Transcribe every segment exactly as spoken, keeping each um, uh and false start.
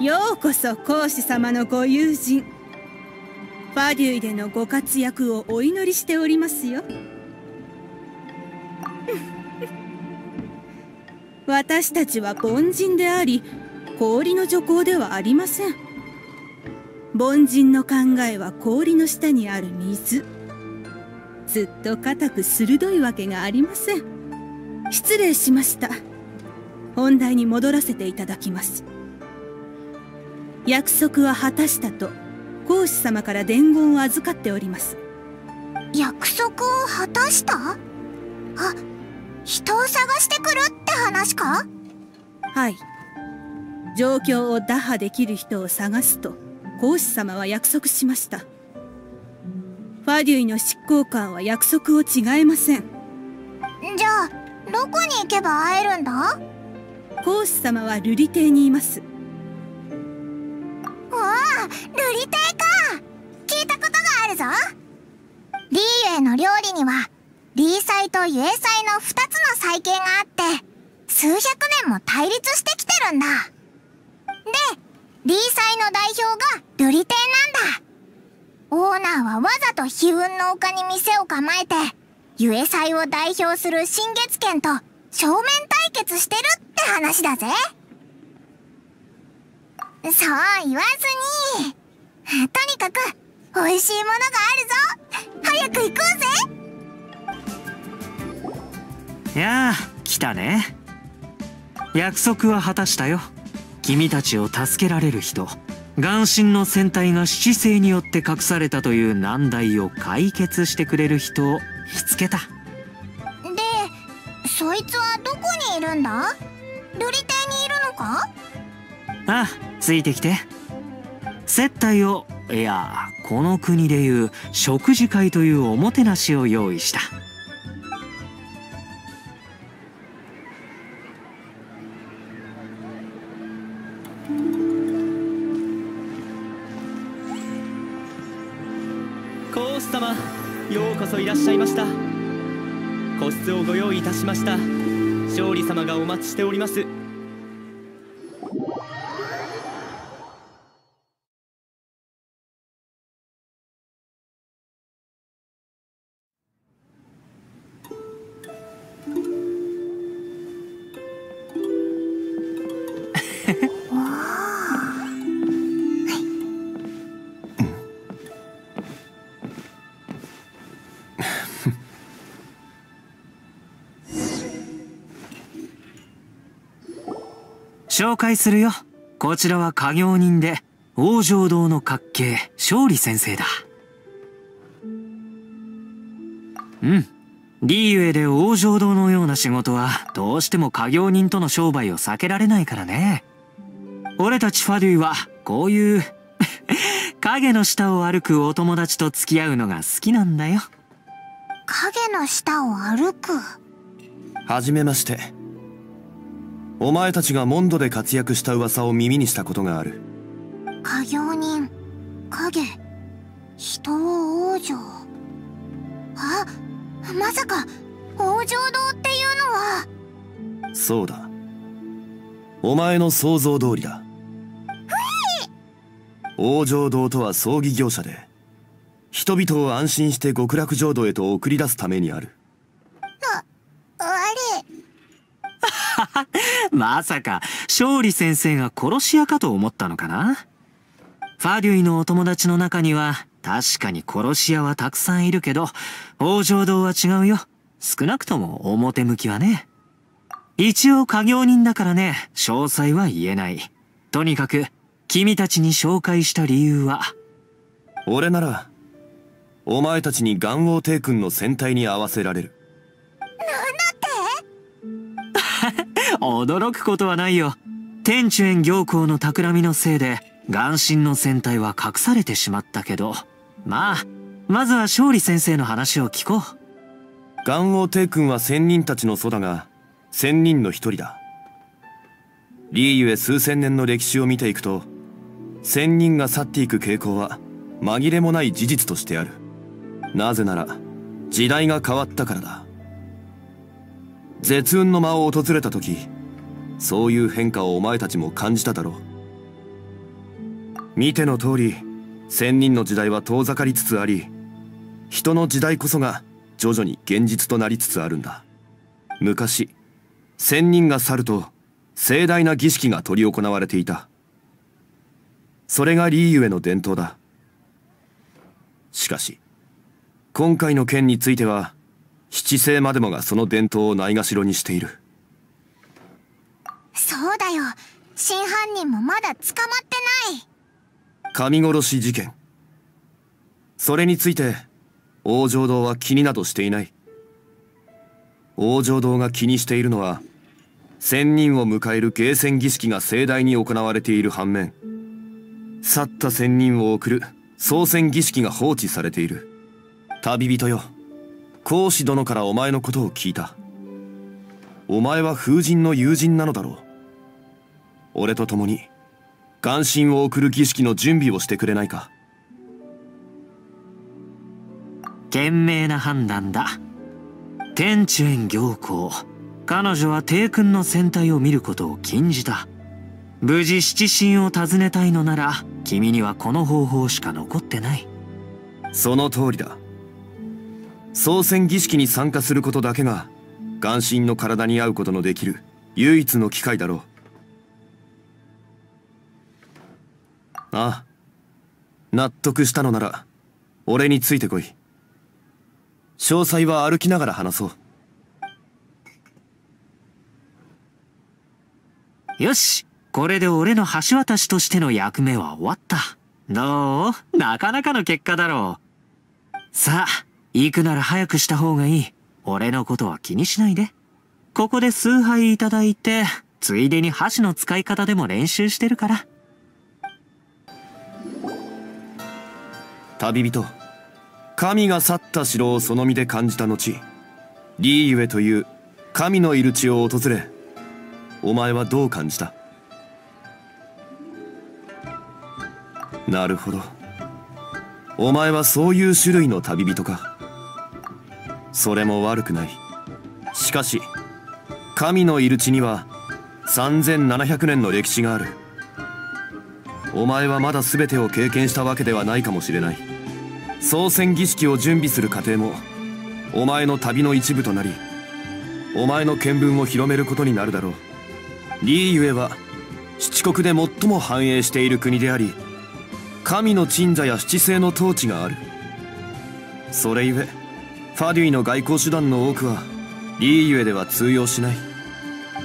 ようこそ孔子様のご友人ファデュイでのご活躍をお祈りしておりますよ。私たちは凡人であり氷の女皇ではありません。凡人の考えは氷の下にある水。ずっと固く鋭いわけがありません。失礼しました。本題に戻らせていただきます。約束は果たしたと孔子様から伝言を預かっております。約束を果たした？あ、人を探してくるって話か？はい、状況を打破できる人を探すと孔子様は約束しました。ファデュイの執行官は約束を違えません。じゃあどこに行けば会えるんだ？孔子様は瑠璃亭にいます。おお、瑠璃亭か。聞いたことがあるぞ。リーウェイの料理にはリー祭とイエイ祭のふたつの祭系があって数百年も対立してきてるんだ。でリー祭の代表が瑠璃亭なんだ。オーナーはわざと悲運の丘に店を構えてゆえ祭を代表する新月剣と正面対決してるって話だぜ。そう言わずに、とにかく美味しいものがあるぞ。早く行こうぜ。やあ、来たね。約束は果たしたよ。君たちを助けられる人、眼神の戦隊が七星によって隠されたという難題を解決してくれる人を見つけた。で、そいつはどこにいるんだ？瑠璃亭にいるのか？ああ、ついてきて。接待を、いやこの国でいう食事会というおもてなしを用意した。孔子様、ようこそいらっしゃいました。個室をご用意いたしました。勝利様がお待ちしております。紹介するよ。こちらは家業人で往生堂の角形勝利先生だ。うん、リーウェイで往生堂のような仕事はどうしても家業人との商売を避けられないからね。俺たちファデュイはこういう影の下を歩くお友達と付き合うのが好きなんだよ。影の下を歩く。はじめまして。お前たちがモンドで活躍した噂を耳にしたことがある。家業人、影、人を往生。あ、まさか往生堂っていうのは。そうだ、お前の想像通りだ。往生堂とは葬儀業者で人々を安心して極楽浄土へと送り出すためにある。まさか勝利先生が殺し屋かと思ったのかな。ファデュイのお友達の中には確かに殺し屋はたくさんいるけど、往生堂は違うよ。少なくとも表向きはね。一応家業人だからね、詳細は言えない。とにかく君たちに紹介した理由は。俺ならお前たちに眼王帝君の戦隊に合わせられる。驚くことはないよ。天中炎行幸の企みのせいで眼神の戦隊は隠されてしまったけど、まあまずは勝利先生の話を聞こう。眼王帝君は仙人たちの祖だが仙人の一人だ。理ゆえ数千年の歴史を見ていくと仙人が去っていく傾向は紛れもない事実としてある。なぜなら時代が変わったからだ。絶運の間を訪れた時、そういう変化をお前たちも感じただろう。見ての通り、仙人の時代は遠ざかりつつあり、人の時代こそが徐々に現実となりつつあるんだ。昔、仙人が去ると盛大な儀式が執り行われていた。それがリーユへの伝統だ。しかし今回の件については七世までもがその伝統をないがしろにしている。そうだよ、真犯人もまだ捕まってない。神殺し事件、それについて王城堂は気になどしていない。王城堂が気にしているのは、仙人を迎える迎戦儀式が盛大に行われている反面、去った仙人を送る送仙儀式が放置されている。旅人よ、孔子殿からお前のことを聞いた。お前は風神の友人なのだろう。俺と共に眼神を送る儀式の準備をしてくれないか。賢明な判断だ。天智縁行幸、彼女は帝君の戦隊を見ることを禁じた。無事七神を訪ねたいのなら、君にはこの方法しか残ってない。その通りだ。送仙儀式に参加することだけが眼神の体に合うことのできる唯一の機会だろう。ああ、納得したのなら俺についてこい。詳細は歩きながら話そう。よし、これで俺の橋渡しとしての役目は終わった。どう？なかなかの結果だろう。さあ、行くなら早くした方がいい。俺のことは気にしないで。ここで数杯いただいて、ついでに箸の使い方でも練習してるから。旅人、神が去った城をその身で感じた後、リーユエという神のいる地を訪れ、お前はどう感じた？なるほど、お前はそういう種類の旅人か。それも悪くない。しかし神のいる地にはさんぜんななひゃくねんの歴史がある。お前はまだ全てを経験したわけではないかもしれない。送仙儀式を準備する過程もお前の旅の一部となり、お前の見聞を広めることになるだろう。リーユエは七国で最も繁栄している国であり、神の鎮座や七聖の統治がある。それゆえファデュイの外交手段の多くはリーユエでは通用しない。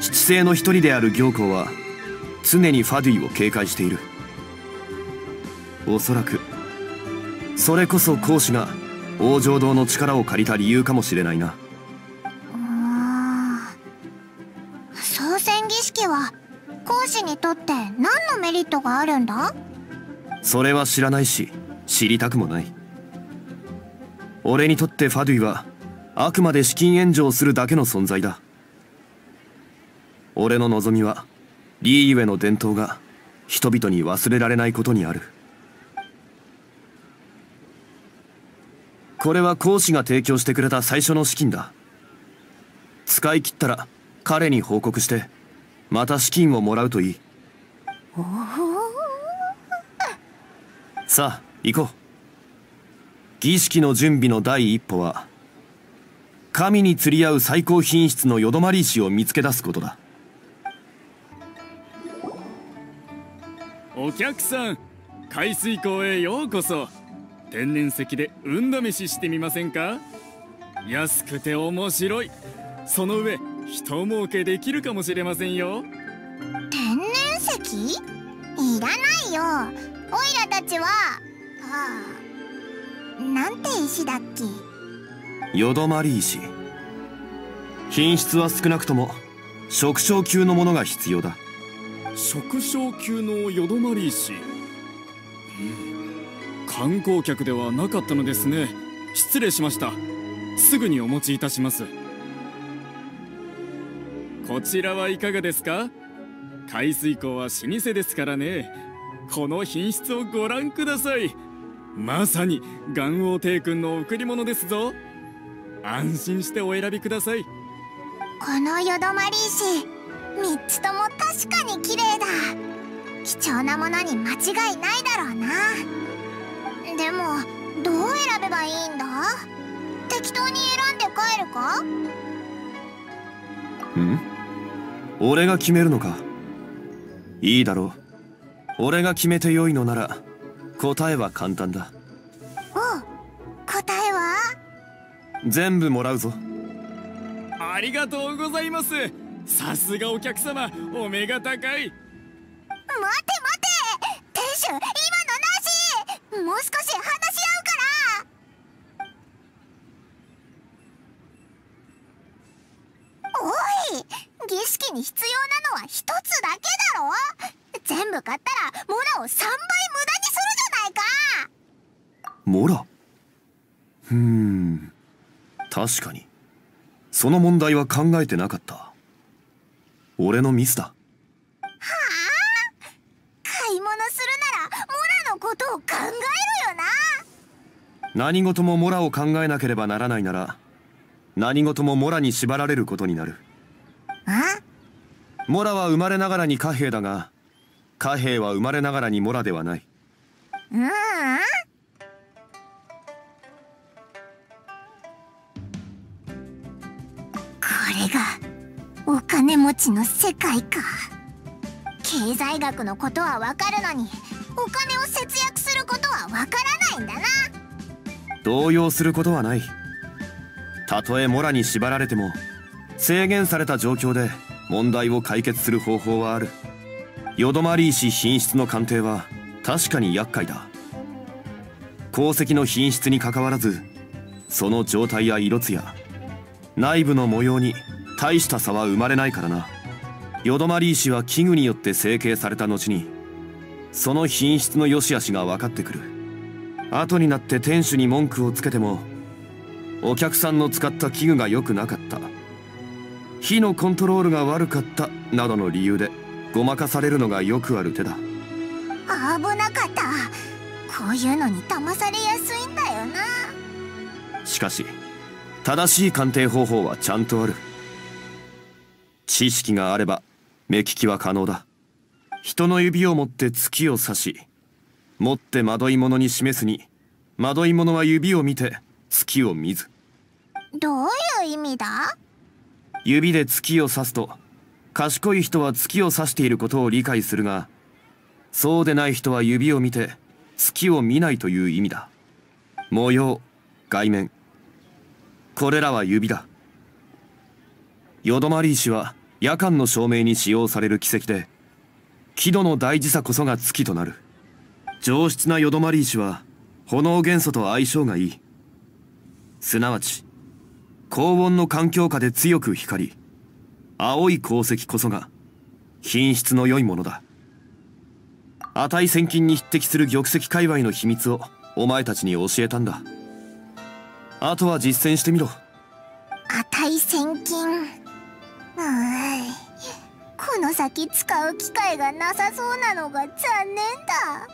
七聖の一人である行幸は常にファデュイを警戒している。おそらくそれこそ孔子が王城堂の力を借りた理由かもしれないな。送仙儀式は孔子にとって何のメリットがあるんだ？それは知らないし、知りたくもない。俺にとってファデュイはあくまで資金援助をするだけの存在だ。俺の望みはリーユエの伝統が人々に忘れられないことにある。これは孔子が提供してくれた最初の資金だ。使い切ったら彼に報告してまた資金をもらうといい。おさあ行こう。儀式の準備の第一歩は神に釣り合う最高品質のヨドマリ石を見つけ出すことだ。お客さん、海水港へようこそ。天然石で運試ししてみませんか？安くて面白い、その上人儲けできるかもしれませんよ。天然石？いらないよ、オイラたちは。ああ、なんて石だっけ？よどまり石。品質は少なくとも食小級のものが必要だ。食小級のよどまり石、うん、観光客ではなかったのですね。失礼しました。すぐにお持ちいたします。こちらはいかがですか？海水港は老舗ですからね。この品質をご覧ください。まさに元王帝君の贈り物ですぞ。安心してお選びください。このよどまり石みっつとも確かに綺麗だ。貴重なものに間違いないだろうな。でもどう選べばいいんだ？適当に選んで帰るか？ん？俺が決めるのか。いいだろう。俺が決めてよいのなら答えは簡単だ。おう、答えは全部もらうぞ。ありがとうございます。さすがお客様、お目が高い。待て待て、店主、今のなし。もう少し話し合うから。おい、儀式に必要なのは一つだけだろ。全部買ったらモラをさんばい無駄にするじゃないか。モラ？うーん、確かにその問題は考えてなかった。俺のミスだ。はあ、買い物するならモラのことを考えるよな。何事もモラを考えなければならないなら何事もモラに縛られることになる。あ？モラは生まれながらに貨幣だが貨幣は生まれながらにモラではない。うーん、これがお金持ちの世界か。経済学のことはわかるのにお金を節約することはわからないんだな。動揺することはない。たとえモラに縛られても制限された状況で問題を解決する方法はある。よどまり石品質の鑑定は確かに厄介だ。鉱石の品質にかかわらずその状態や色艶内部の模様に大した差は生まれないからな。よどまり石は器具によって成形された後にその品質の良し悪しが分かってくる。後になって店主に文句をつけてもお客さんの使った器具が良くなかった、火のコントロールが悪かったなどの理由でごまかされるのがよくある手だ。危なかった。こういうのに騙されやすいんだよな。しかし正しい鑑定方法はちゃんとある。知識があれば目利きは可能だ。人の指を持って月を指し持って惑い物に示すに惑い物は指を見て月を見ず。どういう意味だ？指で月を指すと賢い人は月を指していることを理解するがそうでない人は指を見て月を見ないという意味だ。模様、外面、これらは指だ。よどまり石は夜間の照明に使用される奇跡で輝度の大時差こそが月となる。上質なよどまり石は炎元素と相性がいい。すなわち高温の環境下で強く光り青い鉱石こそが品質の良いものだ。値千金に匹敵する玉石界隈の秘密をお前たちに教えたんだ。あとは実践してみろ。値千金、うーん、この先使う機会がなさそうなのが残念だ。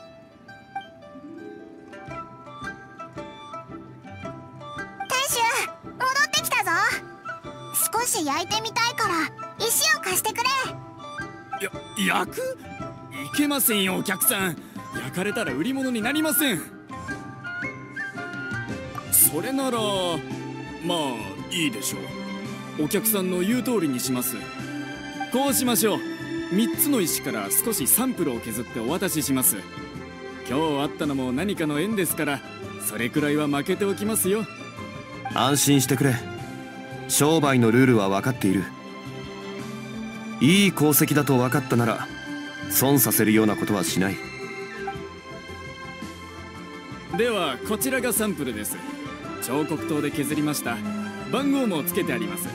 店主、戻ってきたぞ。少し焼いてみたいから石を貸してくれ。や、焼く？いけませんよお客さん。焼かれたら売り物になりません。それならまあいいでしょう。お客さんの言う通りにします。こうしましょう。みっつの石から少しサンプルを削ってお渡しします。今日あったのも何かの縁ですからそれくらいは負けておきますよ。安心してくれ。商売のルールは分かっている。いい功績だと分かったなら損させるようなことはしない。ではこちらがサンプルです。彫刻刀で削りました。番号もつけてあります。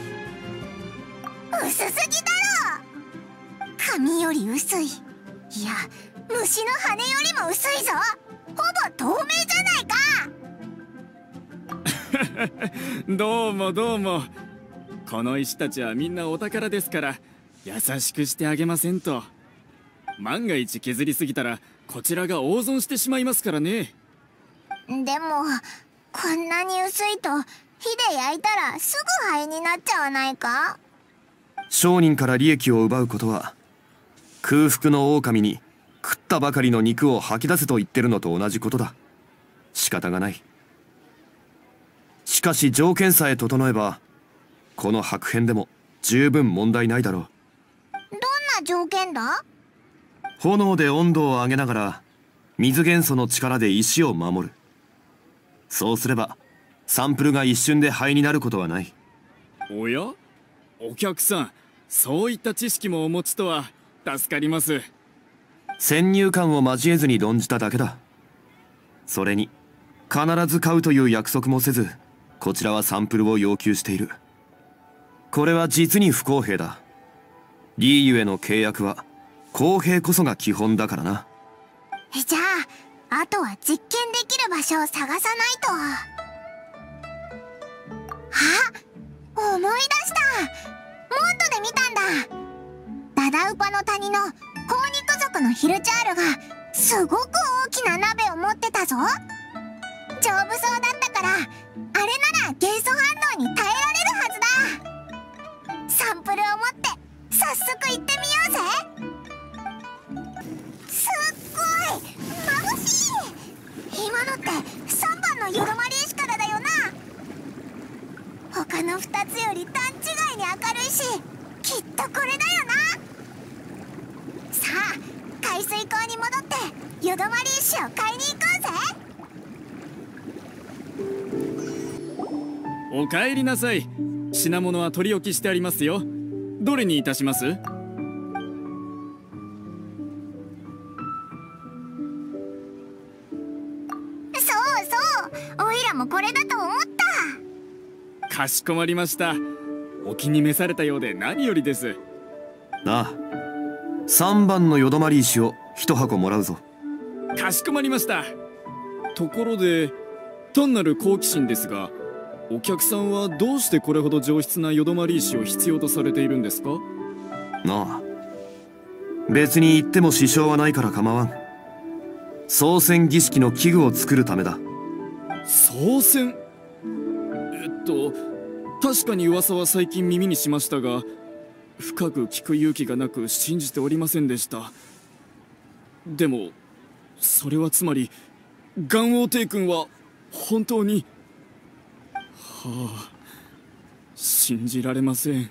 薄すぎだろ。紙より薄い、いや虫の羽よりも薄いぞ。ほぼ透明じゃないか。どうもどうも。この石たちはみんなお宝ですから優しくしてあげませんと。万が一削りすぎたらこちらが大損してしまいますからね。でもこんなに薄いと火で焼いたらすぐ灰になっちゃわないか。商人から利益を奪うことは空腹の狼に食ったばかりの肉を吐き出せと言ってるのと同じことだ。仕方がない。しかし条件さえ整えばこの白片でも十分問題ないだろう。どんな条件だ？炎で温度を上げながら水元素の力で石を守る。そうすればサンプルが一瞬で灰になることはない。おや、お客さん、そういった知識もお持ちとは助かります。先入観を交えずに論じただけだ。それに必ず買うという約束もせず、こちらはサンプルを要求している。これは実に不公平だ。リーユへの契約は公平こそが基本だからな。じゃああとは実験できる場所を探さないと。あ、思い出した。モントで見たんだ。ダダウパの谷のコーニク族のヒルチャールがすごく大きな鍋を持ってたぞ。丈夫そうだったから、あれなら元素反応に耐えられるはずだ。サンプルを持って早速行ってみようぜ。すっごい眩しい。今のってさんばんのヨルマリーシからだよな。他のふたつより段違いに明るいし、きっとこれだよな。さあ海水溝に戻ってヨドマリ石を買いに行こうぜ。おかえりなさい。品物は取り置きしてありますよ。どれにいたします？そうそう、おいらもこれだと思った。かしこまりました。お気に召されたようで何よりです。ああ、さんばんのよどまり石を一箱もらうぞ。かしこまりました。ところで、単なる好奇心ですが、お客さんはどうしてこれほど上質なよどまり石を必要とされているんですか？ああ、別に言っても支障はないから構わん。操船儀式の器具を作るためだ。操船？えっと、確かに噂は最近耳にしましたが、深く聞く勇気がなく信じておりませんでした。でもそれはつまり元王帝君は本当に…はあ、信じられません。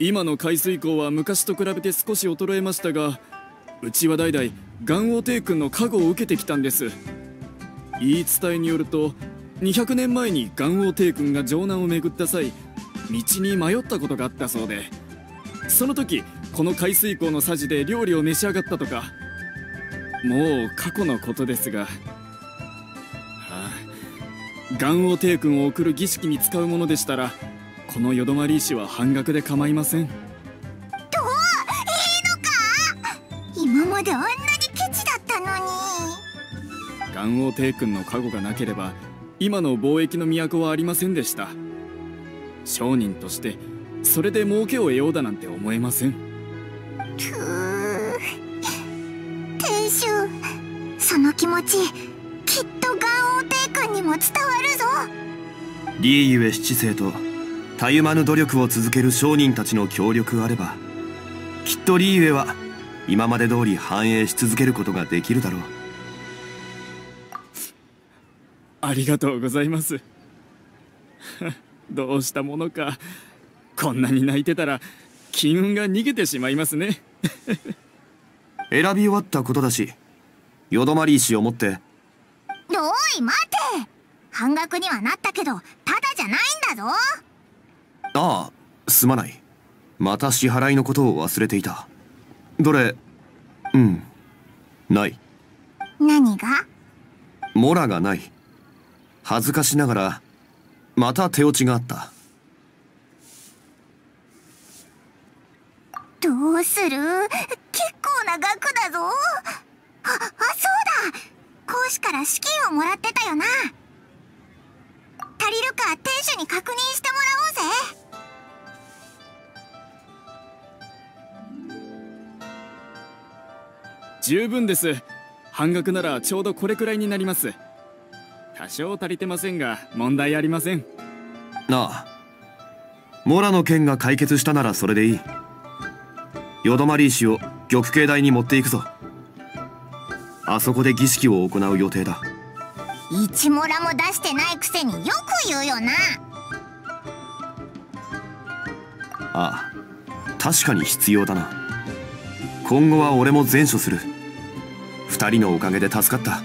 今の海水溝は昔と比べて少し衰えましたが、うちは代々元王帝君の加護を受けてきたんです。言い伝えによるとにひゃくねんまえに元王帝君が城南を巡った際、道に迷ったことがあったそうで、その時この海水溝のさじで料理を召し上がったとか。もう過去のことですが、はあ、元王帝君を送る儀式に使うものでしたら、このよどまり石は半額で構いません。どう、いいのか。今まであんなにケチだったのに。元王帝君の加護がなければ今の貿易の都はありませんでした。商人としてそれで儲けを得ようだなんて思えません。くぅ、天主、その気持ちきっと元王帝君にも伝わるぞ。リーゆえ七世とたゆまぬ努力を続ける商人たちの協力があれば、きっとリーゆえは今まで通り繁栄し続けることができるだろう。ありがとうございます。どうしたものか。こんなに泣いてたら金運が逃げてしまいますね。選び終わったことだし、よどまり石を持って。おい待て、半額にはなったけどただじゃないんだぞ。ああ、すまない。また支払いのことを忘れていた。どれ？うん、ない。何が？モラがない。恥ずかしながらまた手落ちがあった。どうする？結構な額だぞ。ああ、そうだ、講師から資金をもらってたよな。足りるか店主に確認してもらおうぜ。十分です。半額ならちょうどこれくらいになります。多少足りてませんが問題ありません。ああ、モラの件が解決したならそれでいい。よどまり石を玉形台に持っていくぞ。あそこで儀式を行う予定だ。一モラも出してないくせによく言うよな。ああ、確かに必要だな。今後は俺も善処する。二人のおかげで助かった。